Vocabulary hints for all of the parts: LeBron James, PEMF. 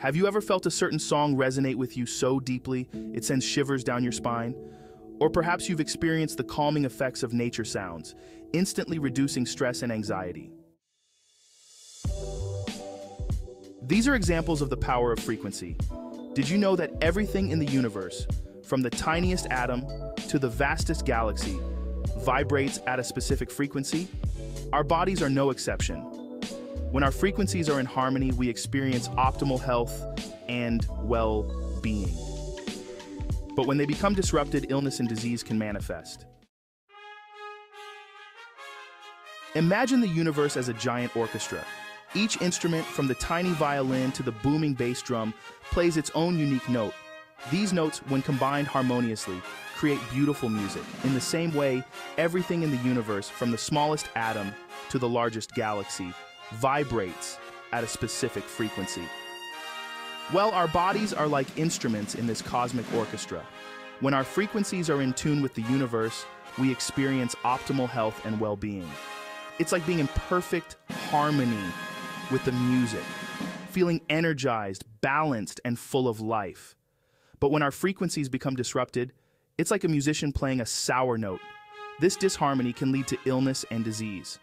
Have you ever felt a certain song resonate with you so deeply it sends shivers down your spine? Or perhaps you've experienced the calming effects of nature sounds, instantly reducing stress and anxiety. These are examples of the power of frequency. Did you know that everything in the universe, from the tiniest atom to the vastest galaxy, vibrates at a specific frequency? Our bodies are no exception. When our frequencies are in harmony, we experience optimal health and well-being. But when they become disrupted, illness and disease can manifest. Imagine the universe as a giant orchestra. Each instrument, from the tiny violin to the booming bass drum, plays its own unique note. These notes, when combined harmoniously, create beautiful music. In the same way, everything in the universe, from the smallest atom to the largest galaxy, vibrates at a specific frequency. Well, our bodies are like instruments in this cosmic orchestra. When our frequencies are in tune with the universe, we experience optimal health and well-being. It's like being in perfect harmony with the music, feeling energized, balanced, and full of life. But when our frequencies become disrupted, it's like a musician playing a sour note. This disharmony can lead to illness and disease.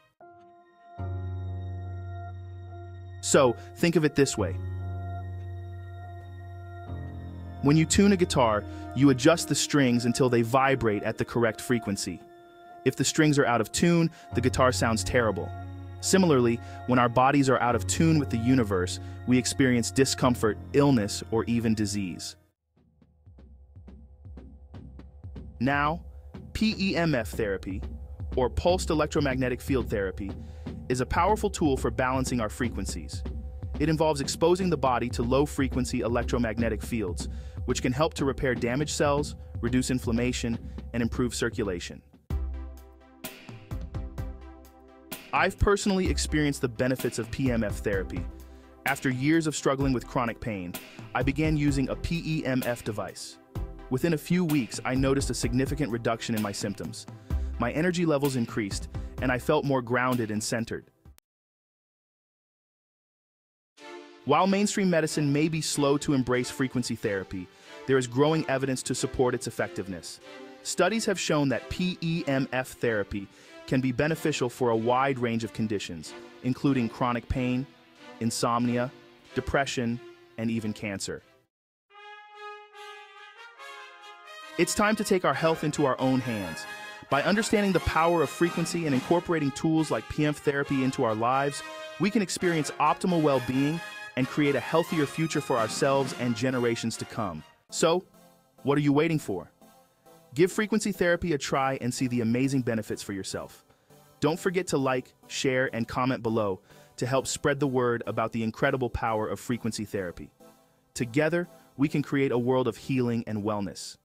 So, think of it this way. When you tune a guitar, you adjust the strings until they vibrate at the correct frequency. If the strings are out of tune, the guitar sounds terrible. Similarly, when our bodies are out of tune with the universe, we experience discomfort, illness, or even disease. Now, PEMF therapy, or pulsed electromagnetic field therapy, is a powerful tool for balancing our frequencies. It involves exposing the body to low-frequency electromagnetic fields, which can help to repair damaged cells, reduce inflammation, and improve circulation. I've personally experienced the benefits of PEMF therapy. After years of struggling with chronic pain, I began using a PEMF device. Within a few weeks, I noticed a significant reduction in my symptoms. My energy levels increased, and I felt more grounded and centered. While mainstream medicine may be slow to embrace frequency therapy, there is growing evidence to support its effectiveness. Studies have shown that PEMF therapy can be beneficial for a wide range of conditions, including chronic pain, insomnia, depression, and even cancer. It's time to take our health into our own hands. By understanding the power of frequency and incorporating tools like PEMF therapy into our lives, we can experience optimal well-being and create a healthier future for ourselves and generations to come. So, what are you waiting for? Give frequency therapy a try and see the amazing benefits for yourself. Don't forget to like, share, and comment below to help spread the word about the incredible power of frequency therapy. Together, we can create a world of healing and wellness.